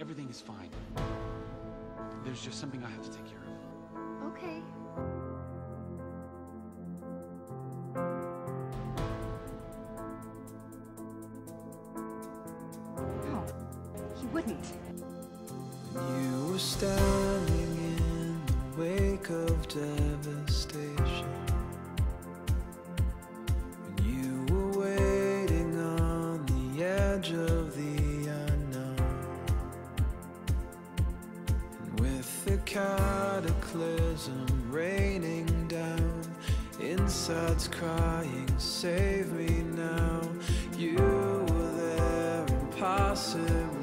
Everything is fine. There's just something I have to take care of. Okay. No, he wouldn't. You were standing in the wake of devastation. Cataclysm raining down, insides crying, save me now. You were there, impossible.